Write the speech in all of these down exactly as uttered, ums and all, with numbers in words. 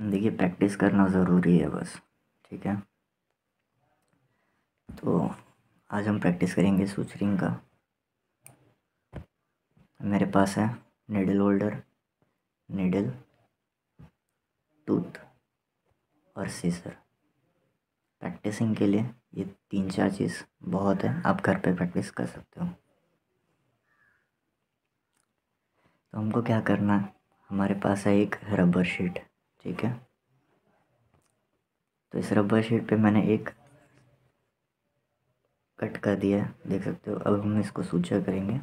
देखिए प्रैक्टिस करना ज़रूरी है बस, ठीक है। तो आज हम प्रैक्टिस करेंगे स्विच रिंग का। मेरे पास है नीडल होल्डर, नीडल, टूथ और सीजर। प्रैक्टिसिंग के लिए ये तीन चार चीज़ बहुत है, आप घर पे प्रैक्टिस कर सकते हो। तो हमको क्या करना है, हमारे पास है एक रबर शीट, ठीक है। तो इस रबर शीट पे मैंने एक कट कर दिया है, देख सकते हो। अब हम इसको सूचर करेंगे।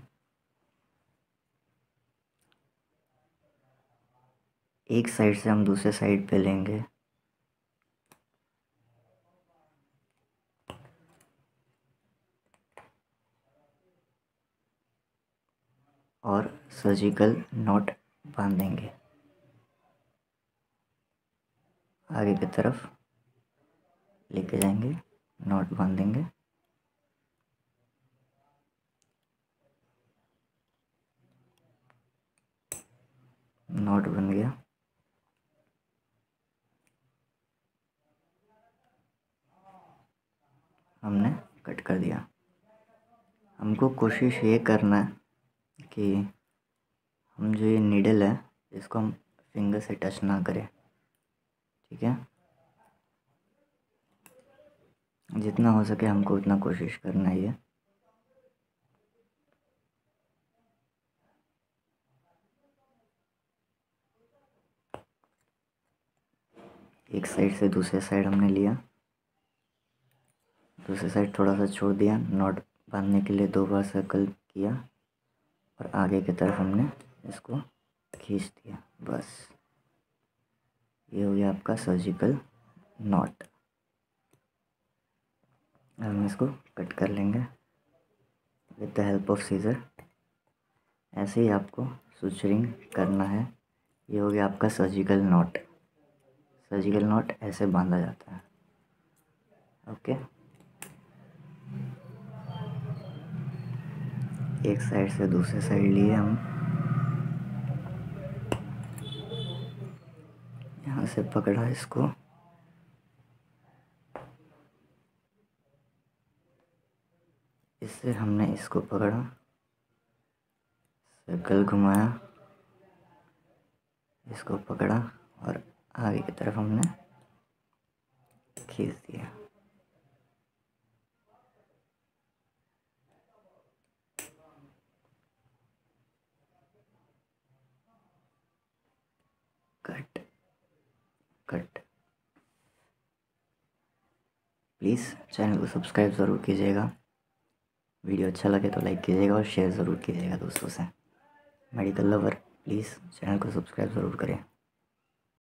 एक साइड से हम दूसरे साइड पे लेंगे, और सर्जिकल नॉट बांधेंगे आगे की तरफ लेके जाएंगे, नॉट बांधेंगे। नॉट बन गया। हमने कट कर दिया। हमको कोशिश ये करना है कि हम जो ये नीडल है इसको हम फिंगर से टच ना करें, ठीक है। जितना हो सके हमको उतना कोशिश करना ही है। एक साइड से दूसरे साइड हमने लिया, दूसरे साइड थोड़ा सा छोड़ दिया, नॉट बांधने के लिए दो बार सर्कल किया और आगे की तरफ हमने इसको खींच दिया। बस ये हो गया आपका सर्जिकल नॉट। हम इसको कट कर लेंगे with the help of scissor. ऐसे ही आपको स्विच रिंग करना है। ये हो गया आपका सर्जिकल नॉट। सर्जिकल नॉट ऐसे बांधा जाता है, ओके। एक साइड से दूसरे साइड लिए हम, यहाँ से पकड़ा इसको, इससे हमने इसको पकड़ा, सर्कल घुमाया, इसको पकड़ा और आगे की तरफ हमने खींच दिया। Cut cut. प्लीज़ चैनल को सब्सक्राइब ज़रूर कीजिएगा। वीडियो अच्छा लगे तो लाइक कीजिएगा और शेयर ज़रूर कीजिएगा दोस्तों से। मेडिकल लवर प्लीज़ चैनल को सब्सक्राइब ज़रूर करें।